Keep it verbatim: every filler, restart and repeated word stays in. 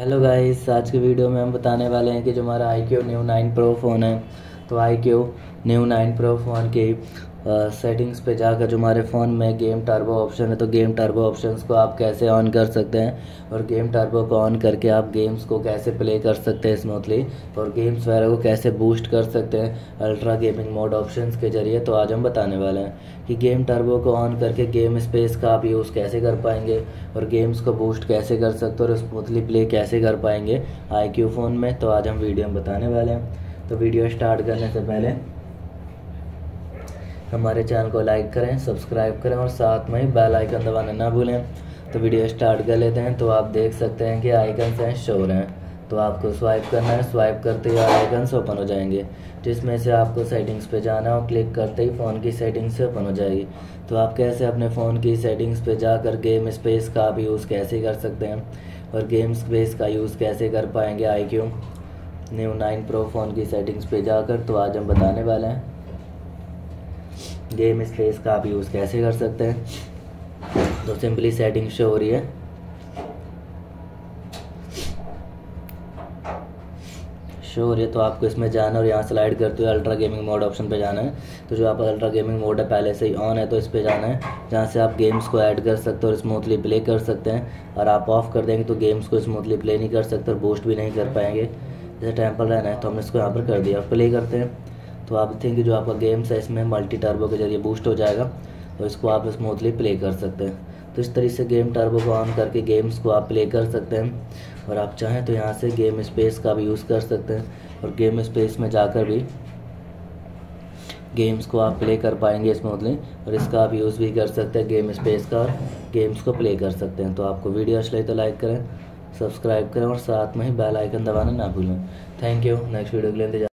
Hello guys, आज के video में हम बताने वाले हैं कि जो हमारा iQOO Neo nine Pro phone है तो iQOO Neo nine Pro phone के सेटिंग्स पे जाकर जो हमारे फ़ोन में गेम टर्बो ऑप्शन है तो गेम टर्बो ऑप्शंस को आप कैसे ऑन कर सकते हैं और गेम टर्बो को ऑन करके आप गेम्स को कैसे प्ले कर सकते हैं स्मूथली और गेम्स वगैरह को कैसे बूस्ट कर सकते हैं अल्ट्रा गेमिंग मोड ऑप्शंस के ज़रिए। तो आज हम बताने वाले हैं कि गेम टर्बो को ऑन करके गेम स्पेस का आप यूज़ कैसे कर पाएंगे और गेम्स को बूस्ट कैसे कर सकते हो और स्मूथली प्ले कैसे कर पाएंगे iQOO फ़ोन में। तो आज हम वीडियो में बताने वाले हैं। तो वीडियो स्टार्ट करने से पहले हमारे चैनल को लाइक करें, सब्सक्राइब करें और साथ में बेल आइकन दबाना ना भूलें। तो वीडियो स्टार्ट कर लेते हैं। तो आप देख सकते हैं कि आइकन्स हैं, शो रहे हैं, तो आपको स्वाइप करना है। स्वाइप करते ही आइकन्स ओपन हो जाएंगे जिसमें से आपको सेटिंग्स पे जाना हो। क्लिक करते ही फ़ोन की सेटिंग्स ओपन हो जाएगी। तो आप कैसे अपने फ़ोन की सेटिंग्स पे जाकर गेम स्पेस का आप यूज़ कैसे कर सकते हैं और गेम स्पेस का यूज़ कैसे कर पाएंगे iQOO Neo nine Pro phone की सेटिंग्स पे जाकर, तो आज हम बताने वाले हैं गेम स्पेस का आप यूज़ कैसे कर सकते हैं। तो सिंपली सेटिंग शो हो रही है, शो हो रही है तो आपको इसमें जाना और यहाँ स्लाइड करते हुए अल्ट्रा गेमिंग मोड ऑप्शन पे जाना है। तो जो आप अल्ट्रा गेमिंग मोड है पहले से ही ऑन है तो इस पे जाना है, जहाँ से आप गेम्स को ऐड कर सकते हो और स्मूथली प्ले कर सकते हैं। और आप ऑफ कर देंगे तो गेम्स को स्मूथली प्ले नहीं कर सकते और बूस्ट भी नहीं कर पाएंगे। जैसे टेम्पल रहना है तो हमने इसको यहाँ पर कर दिया, प्ले करते हैं तो आप देखेंगे जो आपका गेम्स है इसमें मल्टी टर्बो के जरिए बूस्ट हो जाएगा और इसको आप स्मूथली प्ले कर सकते हैं। तो इस तरीके से गेम टर्बो को ऑन करके गेम्स को आप प्ले कर सकते हैं। और आप चाहें तो यहाँ से गेम स्पेस का भी यूज़ कर सकते हैं और गेम स्पेस में जाकर भी गेम्स को आप प्ले कर पाएंगे स्मूथली और इसका आप यूज़ भी कर सकते हैं गेम स्पेस का, गेम्स को प्ले कर सकते हैं। तो आपको वीडियो अच्छी लगी तो लाइक करें, सब्सक्राइब करें और साथ में ही बेल आइकन दबाना ना भूलें। थैंक यू, नेक्स्ट वीडियो के लिए।